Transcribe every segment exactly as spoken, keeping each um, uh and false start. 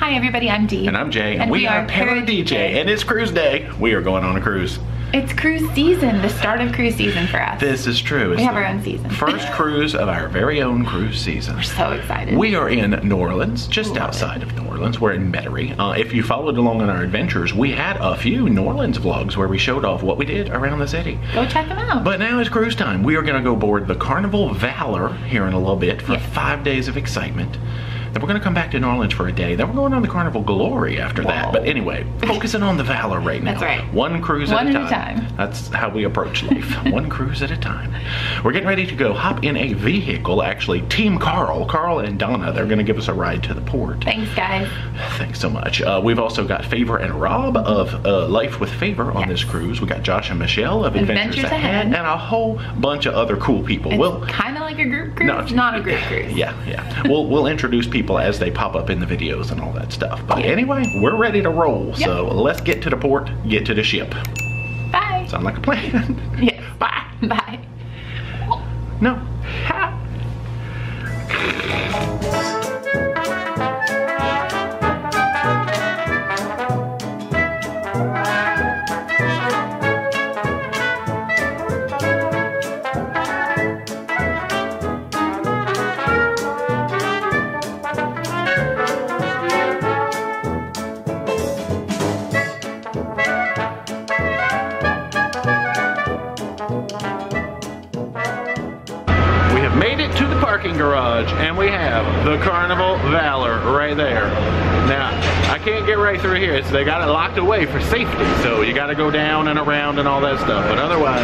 Hi everybody, I'm Dee. And I'm Jay. And, and we, we are, are Para D J. And it's cruise day. We are going on a cruise. It's cruise season, the start of cruise season for us. This is true. It's we have our own season. First cruise of our very own cruise season. We're so excited. We are in New Orleans, just Love outside it. of New Orleans. We're in Metairie. Uh, if you followed along in our adventures, we had a few New Orleans vlogs where we showed off what we did around the city. Go check them out. But now it's cruise time. We are going to go board the Carnival Valor here in a little bit for yes. five days of excitement. Then we're going to come back to New Orleans for a day. Then we're going on the Carnival Glory after Whoa. that. But anyway, focusing on the Valor right now. That's right. One cruise One at, a, at time. a time. That's how we approach life. One cruise at a time. We're getting ready to go hop in a vehicle. Actually, Team Carl, Carl and Donna, they're going to give us a ride to the port. Thanks, guys. Thanks so much. Uh, we've also got Favor and Rob of uh, Life with Favor on yes. this cruise. We got Josh and Michelle of Adventures, Adventures Ahead. And a whole bunch of other cool people. It's we'll, kind of like a group cruise. No, not a group cruise. Yeah, yeah. We'll, we'll introduce people People as they pop up in the videos and all that stuff. But yeah. anyway, we're ready to roll. Yep. So let's get to the port, get to the ship. Bye. Sound like a plan? Yeah. Bye. Bye. No. Garage, and we have the Carnival Valor right there. Now, I can't get right through here, so they got it locked away for safety, so you got to go down and around and all that stuff, but otherwise,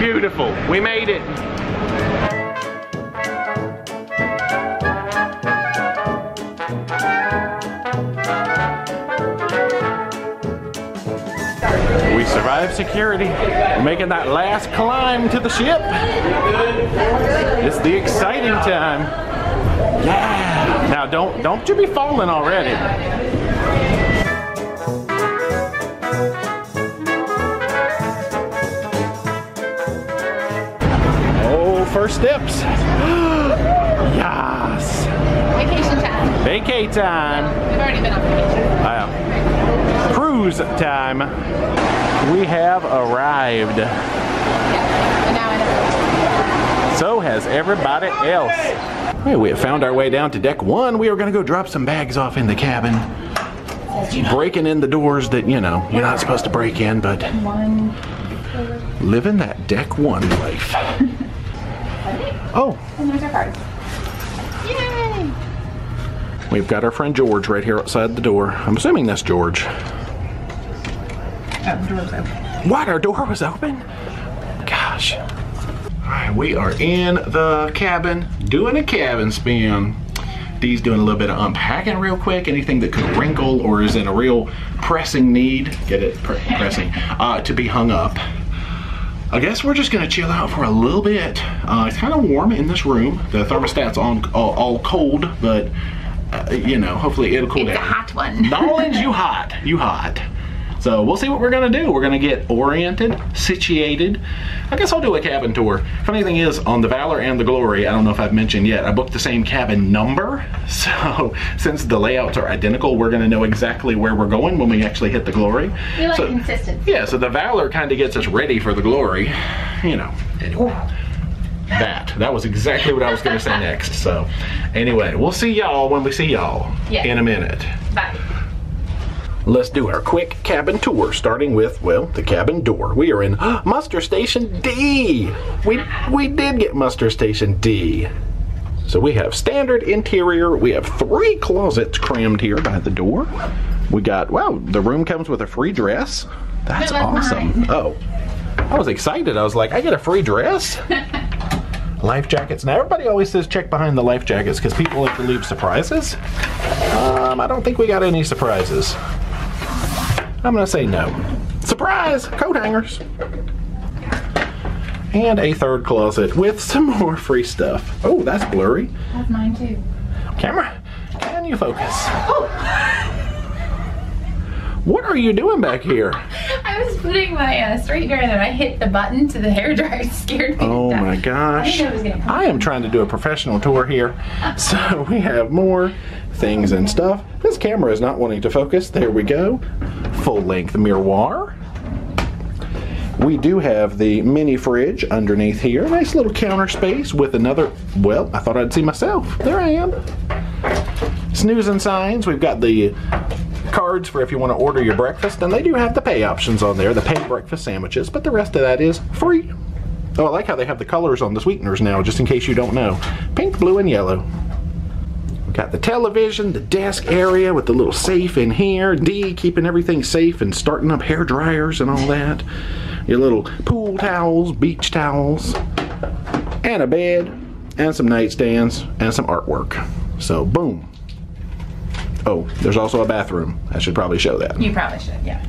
beautiful. We made it. We survived security. We're making that last climb to the ship. It's the exciting time. Yeah. Now don't don't you be falling already. Oh, first steps. Yes. Vacation time. Vacay time. We've already been on vacation. Wow. Cruise time. We have arrived. So has everybody else. Hey, we have found our way down to deck one. We are going to go drop some bags off in the cabin. Breaking in the doors that, you know, you're not supposed to break in, but living that deck one life. Oh. And there's our cards. Yay! We've got our friend George right here outside the door. I'm assuming that's George. Oh, the door was open. What? Our door was open? Gosh. All right, we are in the cabin, doing a cabin spin. Dee's doing a little bit of unpacking real quick. Anything that could wrinkle or is in a real pressing need, get it, Pre pressing, uh, to be hung up. I guess we're just gonna chill out for a little bit. Uh, it's kind of warm in this room. The thermostat's on all, all cold, but uh, you know, hopefully it'll cool it's down. It's a hot one. Darling, you hot, you hot. So we'll see what we're gonna do. We're gonna get oriented, situated. I guess I'll do a cabin tour. Funny thing is, on the Valor and the Glory, I don't know if I've mentioned yet, I booked the same cabin number. So since the layouts are identical, we're gonna know exactly where we're going when we actually hit the Glory. We like so, consistency. Yeah, so the Valor kinda gets us ready for the Glory. You know, anyway. That. That was exactly what I was gonna say next. So anyway, we'll see y'all when we see y'all yeah. in a minute. Bye. Let's do our quick cabin tour, starting with, well, the cabin door. We are in muster station D. We, we did get muster station D. So we have standard interior. We have three closets crammed here by the door. We got, wow, the room comes with a free dress. That's awesome. Mine. Oh, I was excited. I was like, I get a free dress? Life jackets. Now, everybody always says check behind the life jackets because people like to leave surprises. Um, I don't think we got any surprises. I'm gonna say no. Surprise! Coat hangers! And a third closet with some more free stuff. Oh, that's blurry. That's mine too. Camera, can you focus? Oh. What are you doing back here? I I was putting my uh, straightener in and I hit the button to the hairdryer. It scared me. Oh my gosh. I, I, was gonna I am trying to do a professional tour here. So we have more things and stuff. This camera is not wanting to focus. There we go. Full length miroir. We do have the mini fridge underneath here. Nice little counter space with another, well, I thought I'd see myself. There I am. Snoozing signs. We've got the cards for if you want to order your breakfast, and they do have the pay options on there, the pay breakfast sandwiches, but the rest of that is free. Oh, I like how they have the colors on the sweeteners now, just in case you don't know. Pink, blue, and yellow. We've got the television, the desk area with the little safe in here. D, keeping everything safe and starting up hair dryers and all that. Your little pool towels, beach towels, and a bed, and some nightstands, and some artwork. So, boom. Oh, there's also a bathroom. I should probably show that. You probably should, yeah.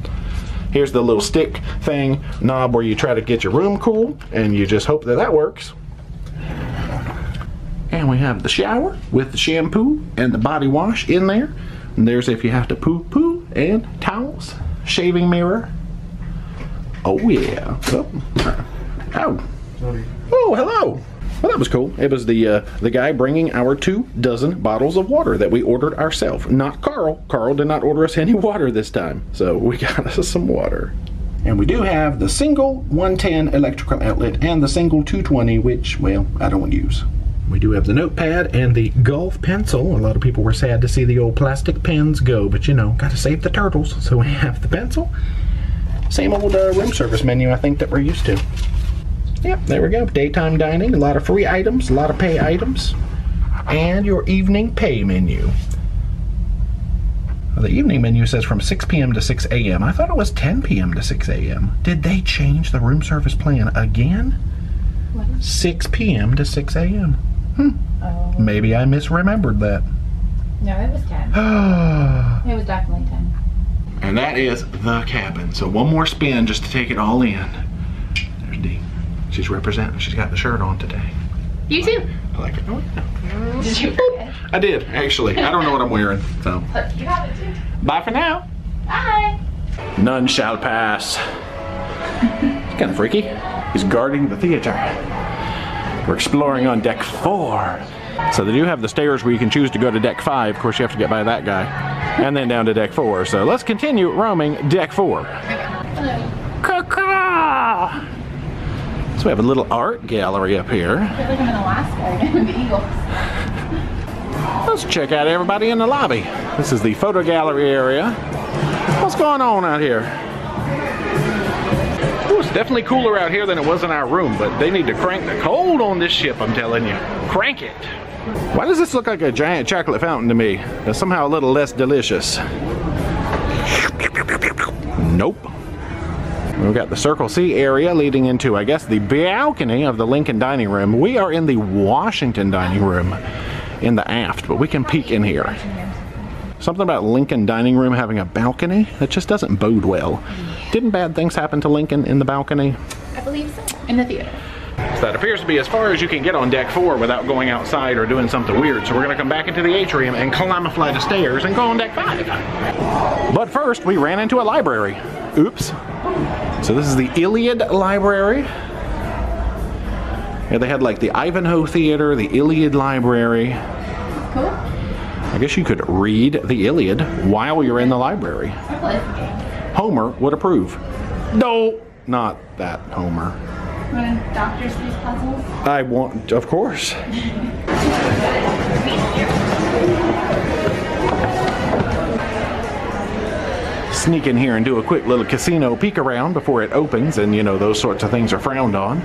Here's the little stick thing, knob where you try to get your room cool, and you just hope that that works. And we have the shower with the shampoo and the body wash in there. And there's if you have to poo-poo, and towels, shaving mirror. Oh, yeah. Oh, oh, oh hello. Well, that was cool. It was the uh, the guy bringing our two dozen bottles of water that we ordered ourselves. Not Carl. Carl did not order us any water this time. So we got us some water. And we do have the single one ten electrical outlet and the single two twenty, which, well, I don't use. We do have the notepad and the golf pencil. A lot of people were sad to see the old plastic pens go, but you know, gotta save the turtles. So we have the pencil. Same old uh, room service menu, I think, that we're used to. Yep, there we go. Daytime dining, a lot of free items, a lot of pay items, and your evening pay menu. Well, the evening menu says from six p m to six a m I thought it was ten p m to six a m Did they change the room service plan again? What? six p m to six a m Hmm. Oh. Maybe I misremembered that. No, it was ten. It was definitely ten. And that is the cabin. So one more spin just to take it all in. There's Dee. She's representing. She's got the shirt on today. You too. I like it. Oh, yeah. Did you forget? I did, actually. I don't know what I'm wearing, so. You got it too. Bye for now. Bye. None shall pass. It's kind of freaky. He's guarding the theater. We're exploring on deck four. So they do have the stairs where you can choose to go to deck five. Of course, you have to get by that guy. And then down to deck four. So let's continue roaming deck four. Hello. Caw-caw! So we have a little art gallery up here. I feel like I'm in Alaska again with the Eagles. Let's check out everybody in the lobby. This is the photo gallery area. What's going on out here? Ooh, it's definitely cooler out here than it was in our room, but they need to crank the cold on this ship, I'm telling you. Crank it. Why does this look like a giant chocolate fountain to me? That's somehow a little less delicious. Nope. We've got the Circle C area leading into, I guess, the balcony of the Lincoln Dining Room. We are in the Washington Dining Room in the aft, but we can peek in here. Something about Lincoln Dining Room having a balcony? That just doesn't bode well. Didn't bad things happen to Lincoln in the balcony? I believe so. In the theater. So that appears to be as far as you can get on deck four without going outside or doing something weird. So we're going to come back into the atrium and climb a flight of stairs and go on deck five. But first, we ran into a library. Oops. So this is the Iliad Library. Yeah, they had like the Ivanhoe Theater, the Iliad Library. Cool. I guess you could read the Iliad while you're in the library. Homer would approve. No, not that Homer. You want to doctors these puzzles? I want, of course. Sneak in here and do a quick little casino peek around before it opens, and you know those sorts of things are frowned on.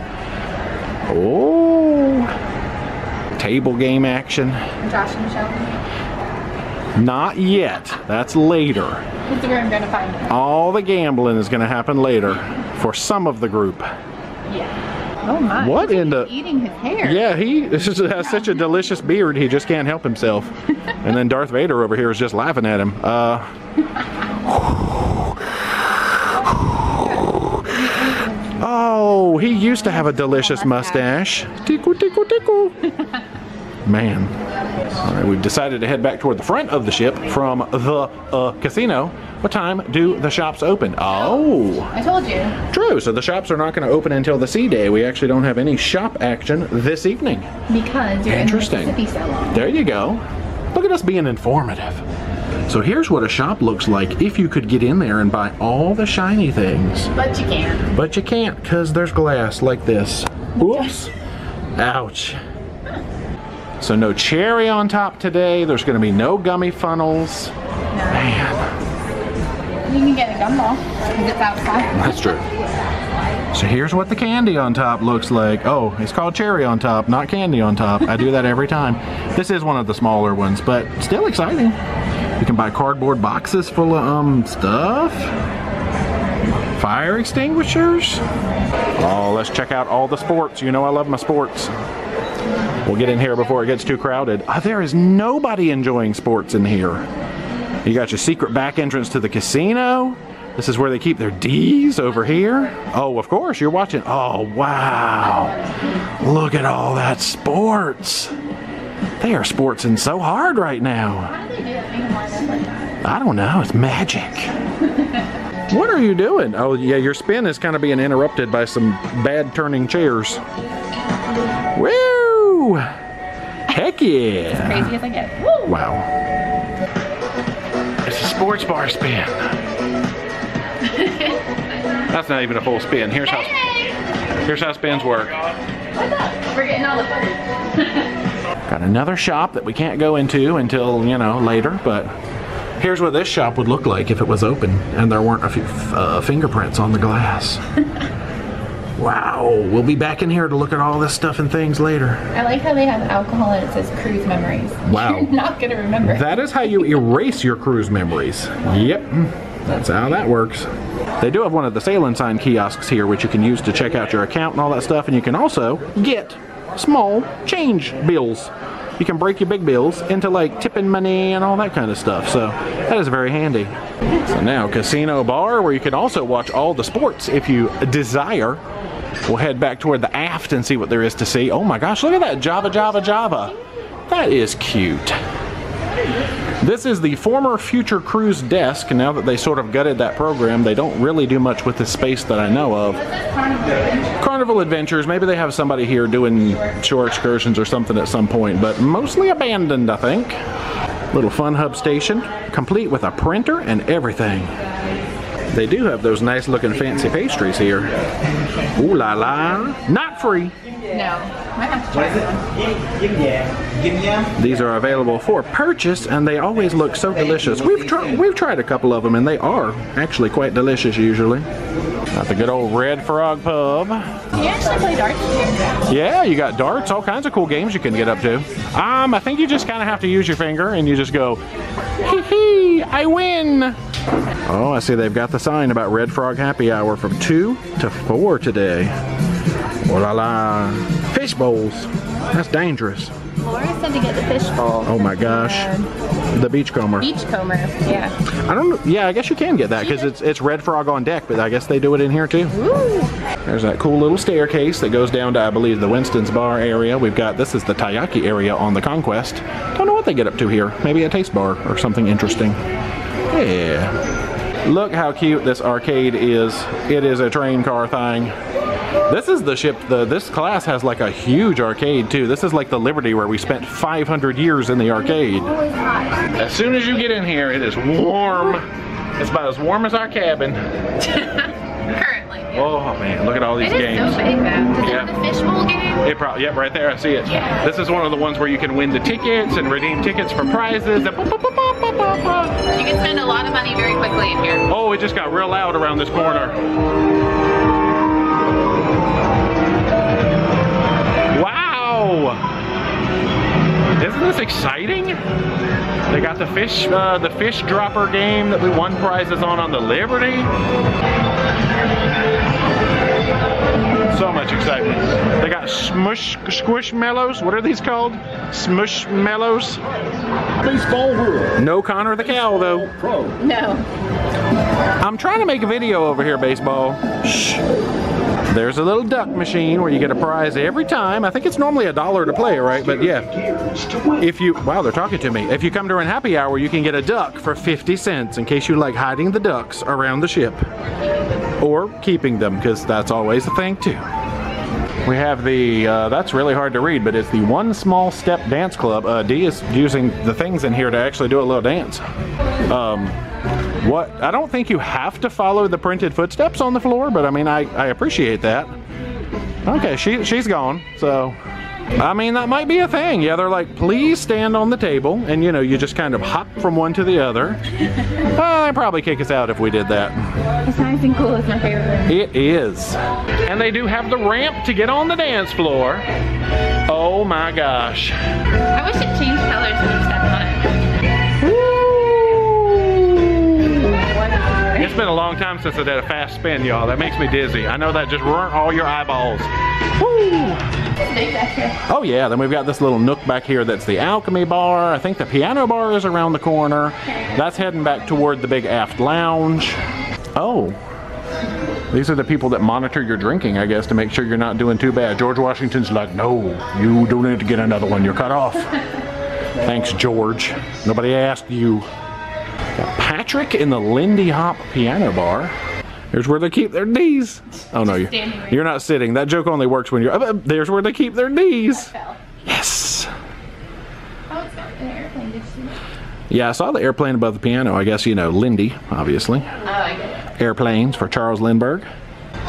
Oh, table game action. Josh and Michelle? Not yet. That's later. That's where I'm gonna find them. All the gambling is gonna happen later for some of the group. Yeah. Oh my. What in the? Eating his hair. Yeah, he this is, has such a delicious beard. He just can't help himself. And then Darth Vader over here is just laughing at him. Uh. Oh, he used to have a delicious mustache. Tickle, tickle, tickle. Man. All right, we've decided to head back toward the front of the ship from the uh, casino. What time do the shops open? Oh. I told you. True, so the shops are not going to open until the sea day. We actually don't have any shop action this evening. Because you're Interesting. in Mississippi so long. There you go. Look at us being informative. So here's what a shop looks like if you could get in there and buy all the shiny things. But you can't. But you can't, because there's glass like this. Oops. Ouch. So no cherry on top today. There's going to be no gummy funnels. No. Man. You can get a gumball. It's outside. That's true. So here's what the candy on top looks like. Oh, it's called cherry on top, not candy on top. I do that every time. This is one of the smaller ones, but still exciting. You can buy cardboard boxes full of um stuff. Fire extinguishers. Oh, let's check out all the sports. You know I love my sports. We'll get in here before it gets too crowded. Oh, there is nobody enjoying sports in here. You got your secret back entrance to the casino. This is where they keep their D's over here. Oh, of course, you're watching. Oh, wow. Look at all that sports. They are sportsing so hard right now. I don't know, it's magic. What are you doing? Oh yeah, your spin is kind of being interrupted by some bad turning chairs. Woo! Heck yeah! As crazy as I get. Woo! Wow. It's a sports bar spin. That's not even a full spin. Here's how, here's how spins work. What's up? We're getting all the fun. Got another shop that we can't go into until, you know, later, but here's what this shop would look like if it was open and there weren't a few uh, fingerprints on the glass. Wow, we'll be back in here to look at all this stuff and things later. I like how they have alcohol and it says cruise memories. Wow. You're not going to remember. That is how you erase your cruise memories. Yep, that's how that works. They do have one of the Sail and Sign kiosks here, which you can use to check out your account and all that stuff, and you can also get small change bills. You can break your big bills into like tipping money and all that kind of stuff. So that is very handy. So now Casino Bar, where you can also watch all the sports if you desire. We'll head back toward the aft and see what there is to see. Oh my gosh, look at that Java, Java, Java. That is cute. This is the former Future Cruise desk. Now that they sort of gutted that program, they don't really do much with this space that I know of. Carnival Adventures, maybe they have somebody here doing shore excursions or something at some point, but mostly abandoned, I think. Little fun hub station, complete with a printer and everything. They do have those nice looking fancy pastries here. Ooh la la, not free. No. These are available for purchase, and they always look so delicious. We've tried, we've tried a couple of them, and they are actually quite delicious usually. Got the good old Red Frog Pub. Do you actually play darts here? Yeah, you got darts, all kinds of cool games you can get up to. Um, I think you just kind of have to use your finger, and you just go, hee hee, I win. Oh, I see they've got the sign about Red Frog Happy Hour from two to four today. Oh la la. Fish bowls. That's dangerous. Laura said to get the fish bowl. Oh my gosh. The, the beachcomber. Beachcomber, yeah. I don't know. Yeah, I guess you can get that because it's it's Red Frog on deck, but I guess they do it in here too. Ooh. There's that cool little staircase that goes down to, I believe, the Winston's Bar area. We've got, this is the Taiyaki area on the Conquest. Don't know what they get up to here. Maybe a taste bar or something interesting. Yeah. Look how cute this arcade is. It is a train car thing. This is the ship, the, this class has like a huge arcade too. This is like the Liberty where we spent five hundred years in the arcade. As soon as you get in here, it is warm. It's about as warm as our cabin. Currently. Yeah. Oh man, look at all these it games. It is so big though. Is yeah. that the fishbowl game? It probably, yep, right there, I see it. Yeah. This is one of the ones where you can win the tickets and redeem tickets for prizes. And boop, boop, boop, boop, boop, boop. You can spend a lot of money very quickly in here. Oh, it just got real loud around this corner. Isn't this exciting? They got the fish, uh, the fish dropper game that we won prizes on on the Liberty. So much excitement. They got smush, squishmallows. What are these called? Smushmallows. Baseball rule. No Connor the cow though. No. I'm trying to make a video over here, baseball. Shh. There's a little duck machine where you get a prize every time. I think it's normally a dollar to play, right? But yeah, if you, wow, they're talking to me. If you come during happy hour, you can get a duck for fifty cents in case you like hiding the ducks around the ship or keeping them, because that's always a thing too. We have the, uh, that's really hard to read, but it's the One Small Step Dance Club. Uh, Dee is using the things in here to actually do a little dance. Um, what, I don't think you have to follow the printed footsteps on the floor, but I mean, I, I appreciate that. Okay, she, she's gone, so. I mean, that might be a thing. Yeah, they're like, please stand on the table, and you know, you just kind of hop from one to the other. uh, they'd probably kick us out if we did that. It's nice and cool, it's my favorite one. It is. And they do have the ramp to get on the dance floor. Oh my gosh. I wish it changed colors when you stepped on it. Woo! It's been a long time since I did a fast spin, y'all. That makes me dizzy. I know that just burnt all your eyeballs. Woo! Oh yeah, then we've got this little nook back here that's the Alchemy Bar. I think the piano bar is around the corner. That's heading back toward the big aft lounge. Oh, these are the people that monitor your drinking, I guess, to make sure you're not doing too bad. George Washington's like, no, you don't need to get another one, you're cut off. Thanks, George. Nobody asked you. Got Patrick in the Lindy Hop piano bar. Here's where they keep their knees. Oh no, you're, you're not sitting. That joke only works when you're, uh, there's where they keep their knees. Yes. Oh, it's not an airplane, did you? Yeah, I saw the airplane above the piano. I guess, you know, Lindy, obviously. Oh, I get it. Airplanes for Charles Lindbergh.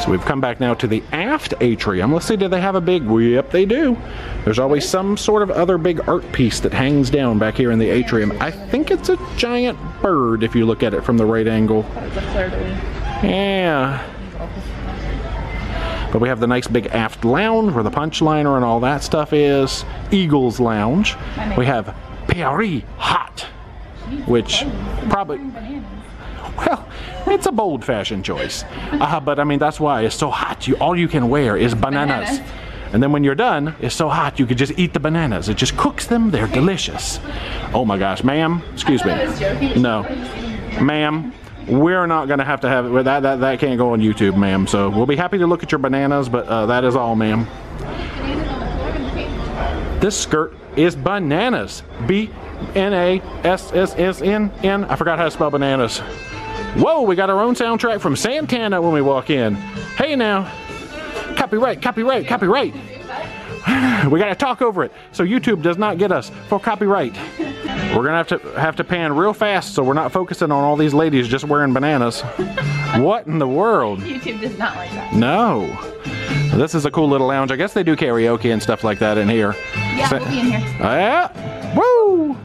So we've come back now to the aft atrium. Let's see, do they have a big, yep, they do. There's always some sort of other big art piece that hangs down back here in the atrium. I think it's a giant bird if you look at it from the right angle. Yeah. But we have the nice big aft lounge where the punch liner and all that stuff is. Eagles Lounge. We have Piari Hot, which probably, well, it's a bold fashion choice. Uh, but I mean, that's why it's so hot. You, all you can wear is bananas. bananas. And then when you're done, it's so hot, you could just eat the bananas. It just cooks them, they're delicious. Oh my gosh, ma'am, excuse me. No, ma'am. We're not gonna have to have it. That, that, that can't go on YouTube, ma'am. So we'll be happy to look at your bananas, but uh, that is all, ma'am. This skirt is bananas. B N A S S S N N. I forgot how to spell bananas. Whoa, we got our own soundtrack from Santana when we walk in. Hey now. Copyright, copyright, copyright. We gotta talk over it so YouTube does not get us for copyright. We're gonna have to have to pan real fast so we're not focusing on all these ladies just wearing bananas. What in the world? YouTube does not like that. No. This is a cool little lounge. I guess they do karaoke and stuff like that in here. Yeah, so, we'll be in here. Yeah. Woo!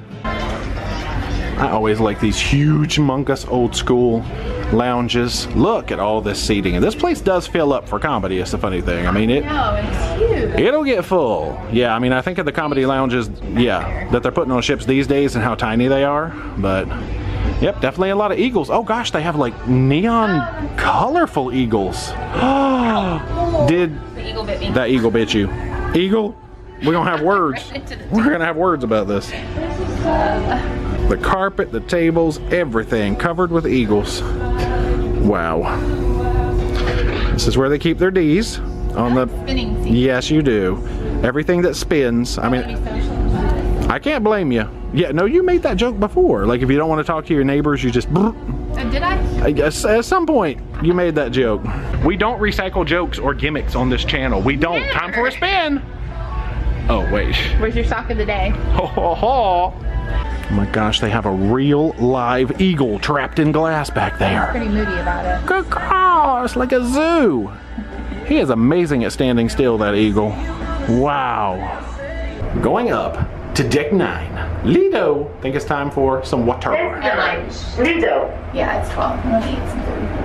I always like these huge, humongous, old school lounges. Look at all this seating. And this place does fill up for comedy, is the funny thing. I mean, it, no, it's huge. It'll get full. Yeah, I mean, I think of the comedy lounges, yeah, that they're putting on ships these days and how tiny they are. But, yep, definitely a lot of eagles. Oh gosh, they have like neon uh, colorful eagles. Oh, did the eagle bit me. That eagle bit you. Eagle, we're gonna have words. Right, we're gonna have words about this. The carpet, the tables, everything covered with eagles. Wow. This is where they keep their D's on the spinning seat. Yes, you do. Everything that spins. I mean, I can't blame you. Yeah, no, you made that joke before. Like, if you don't want to talk to your neighbors, you just. Uh, did I? I guess at some point you made that joke. We don't recycle jokes or gimmicks on this channel. We don't. Never. Time for a spin. Oh wait. Where's your sock of the day? Ho ho ho. Oh my gosh, they have a real live eagle trapped in glass back there. I'm pretty moody about it. Good call, it's like a zoo. He is amazing at standing still, that eagle. Wow. Going up to deck nine. Lido, I think it's time for some water. It's nine. Lido. Yeah, it's twelve.